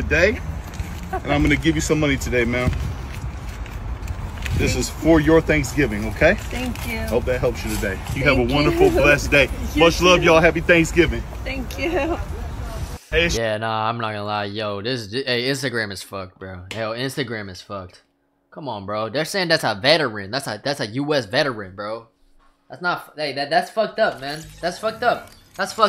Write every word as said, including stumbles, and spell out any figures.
today, and I'm gonna give you some money today, ma'am. This is for your Thanksgiving, okay? Thank you. Hope that helps you today. You Thank have a wonderful, you. blessed day. Much love, y'all. Happy Thanksgiving. Thank you. Hey, yeah, nah, I'm not gonna lie, yo. This, hey, Instagram is fucked, bro. Hell, Instagram is fucked. Come on, bro. They're saying that's a veteran. That's a that's a U S veteran, bro. That's not. Hey, that that's fucked up, man. That's fucked up. That's fucked.